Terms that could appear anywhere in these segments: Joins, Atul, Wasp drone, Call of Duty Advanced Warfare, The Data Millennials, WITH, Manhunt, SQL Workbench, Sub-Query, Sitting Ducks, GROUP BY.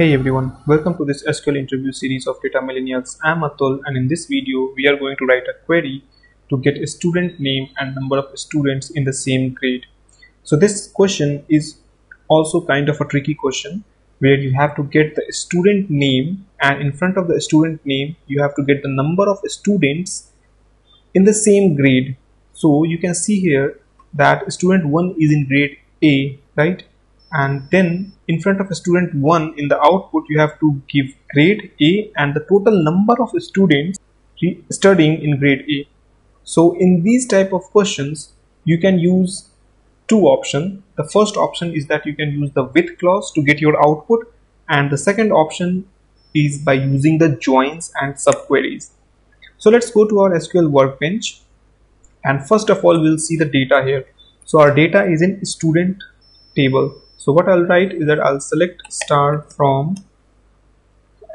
Hey everyone, welcome to this SQL interview series of Data Millennials. I'm Atul, and in this video we are going to write a query to get a student name and number of students in the same grade. So this question is also kind of a tricky question where you have to get the student name, and in front of the student name you have to get the number of students in the same grade. So you can see here that student 1 is in grade A, right? And then in front of a student 1 in the output you have to give grade A and the total number of students studying in grade A. So in these type of questions you can use two options. The first option is that you can use the WITH clause to get your output, and the second option is by using the joins and subqueries. So let's go to our SQL Workbench, and first of all we'll see the data here. So our data is in student table. So what I'll write is that I'll select star from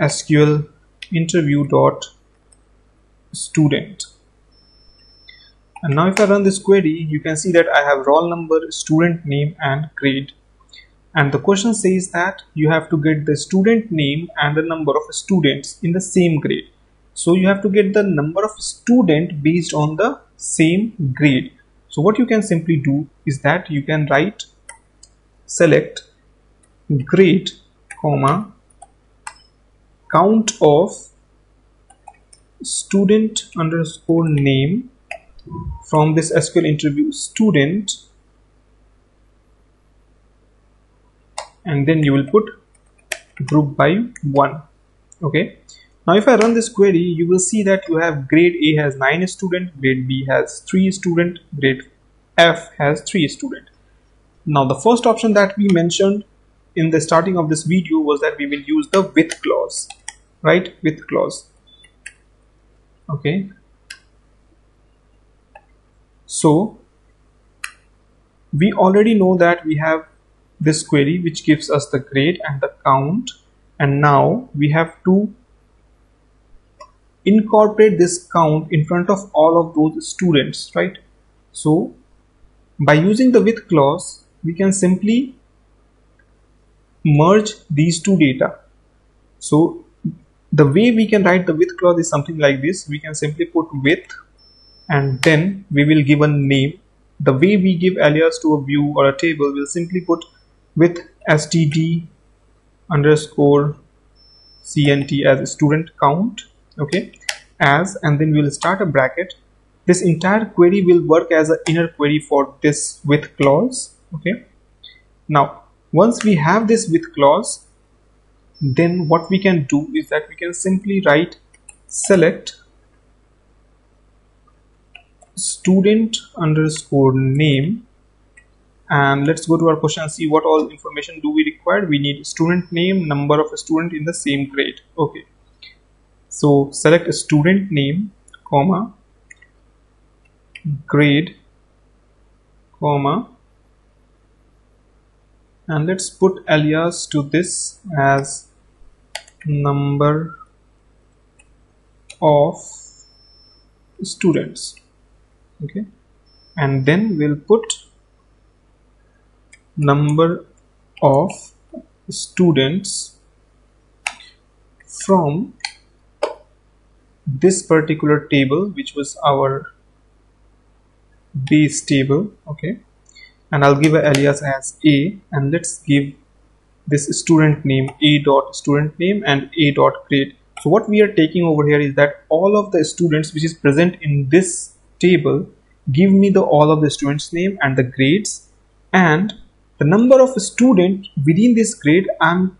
SQL interview dot student. And now if I run this query, you can see that I have roll number, student name and grade. And the question says that you have to get the student name and the number of students in the same grade. So you have to get the number of student based on the same grade. So what you can simply do is that you can write select grade, comma, count of student underscore name from this SQL interview student, and then you will put group by 1. Okay, now if I run this query, you will see that you have grade A has 9 students, grade B has 3 students, grade F has 3 students. Now the first option that we mentioned in the starting of this video was that we will use the WITH clause, right? WITH clause. Okay. So we already know that we have this query which gives us the grade and the count, and now we have to incorporate this count in front of all of those students, right? So by using the WITH clause, we can simply merge these two data. So the way we can write the WITH clause is something like this. We can simply put WITH, and then we will give a name. The way we give alias to a view or a table, we'll simply put with std underscore cnt as student count, okay, as, and then we'll start a bracket. This entire query will work as an inner query for this WITH clause. Okay, now once we have this WITH clause, then what we can do is that we can simply write select student underscore name, and let's go to our question and see what all information do we require. We need student name, number of a student in the same grade. Okay, so select a student name, comma, grade, comma, and let's put alias to this as number of students. Okay, and then we'll put number of students from this particular table, which was our base table. Okay, and I'll give an alias as A, and let's give this student name A dot student name and A dot grade. So what we are taking over here is that all of the students which is present in this table, give me the all of the students name and the grades, and the number of students within this grade, and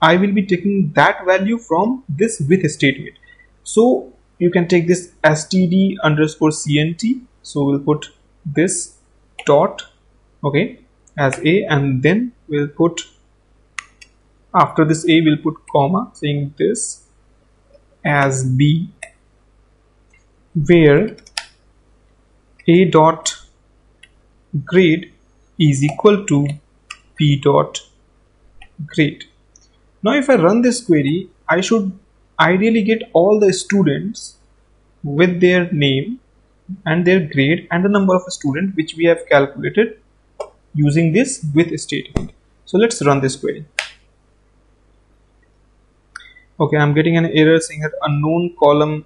I will be taking that value from this WITH statement. So you can take this std underscore cnt, so we'll put this dot, okay, as A, and then we'll put after this A we'll put comma, saying this as B, where A dot grade is equal to B dot grade. Now if I run this query, I should ideally get all the students with their name and their grade and the number of a student which we have calculated using this WITH statement. So let's run this query. Okay, I'm getting an error saying that unknown column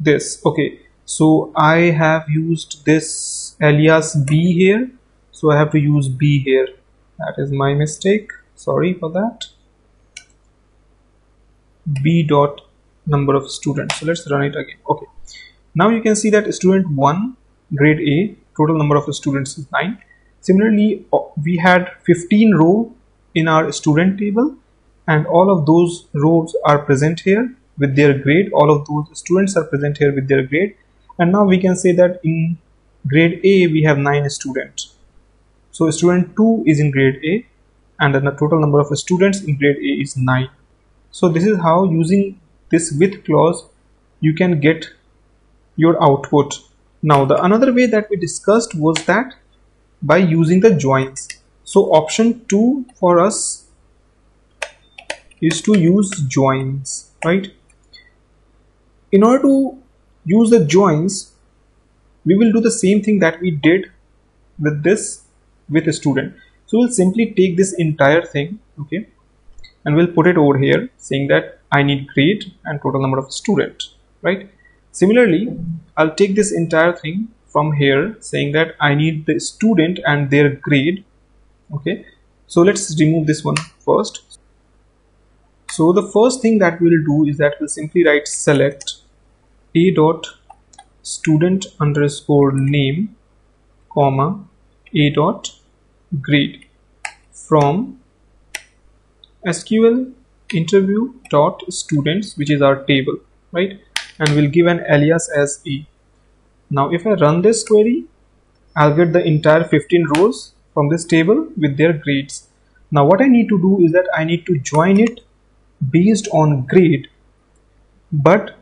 this. Okay, so I have used this alias B here, so I have to use B here. That is my mistake, sorry for that. B dot number of students. So let's run it again. Okay, now you can see that student 1 grade A, total number of students is 9. Similarly, we had 15 rows in our student table, and all of those rows are present here with their grade. All of those students are present here with their grade. And now we can say that in grade A we have 9 students. So student 2 is in grade A, and the total number of students in grade A is 9. So this is how, using this with clause, you can get your output. Now the another way that we discussed was that by using the joins. So option 2 for us is to use joins, right? In order to use the joins, we will do the same thing that we did with this with a student. So we'll simply take this entire thing, okay, and we'll put it over here saying that I need grade and total number of student, right? Similarly, I'll take this entire thing from here saying that I need the student and their grade. Okay, so let's remove this one first. So the first thing that we'll do is that we'll simply write select a dot student underscore name comma a dot grade from SQL interview dot students, which is our table, right? And we'll give an alias as E. Now if I run this query, I'll get the entire 15 rows from this table with their grades. Now what I need to do is that I need to join it based on grade, but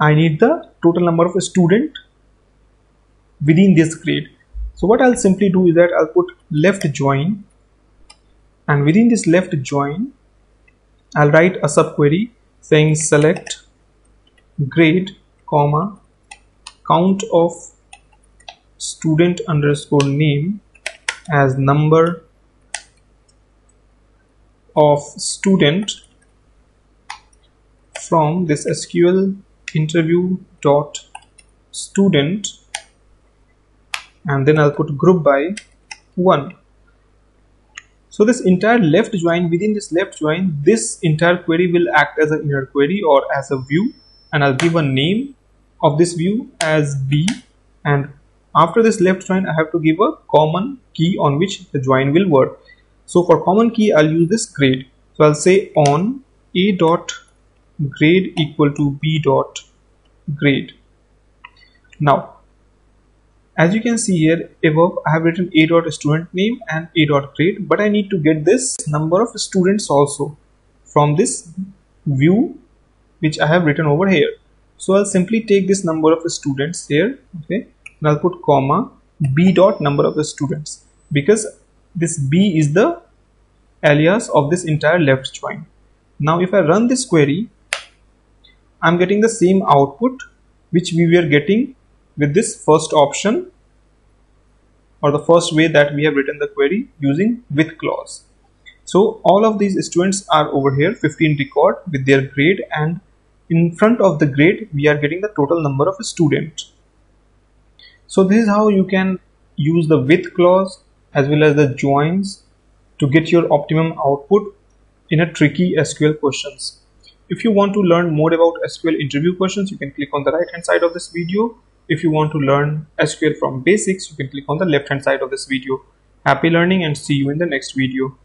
I need the total number of students within this grade. So what I'll simply do is that I'll put left join, and within this left join, I'll write a subquery saying select grade comma count of student underscore name as number of student from this SQL interview dot student, and then I'll put group by 1. So this entire left join, within this left join, this entire query will act as an inner query or as a view, and I'll give a name of this view as B, and after this left join I have to give a common key on which the join will work. So for common key I'll use this grade. So I'll say on a dot grade equal to B dot grade. Now as you can see here above, I have written a dot student name and a dot grade, but I need to get this number of students also from this view which I have written over here. So I'll simply take this number of students here, okay, and I'll put comma B dot number of students, because this B is the alias of this entire left join. Now if I run this query, I'm getting the same output which we were getting with this first option, or the first way that we have written the query using with clause. So all of these students are over here, 15 record with their grade, and in front of the grade we are getting the total number of students. So this is how you can use the with clause as well as the joins to get your optimum output in a tricky SQL questions. If you want to learn more about SQL interview questions, you can click on the right hand side of this video. If you want to learn SQL from basics, you can click on the left hand side of this video. Happy learning, and see you in the next video.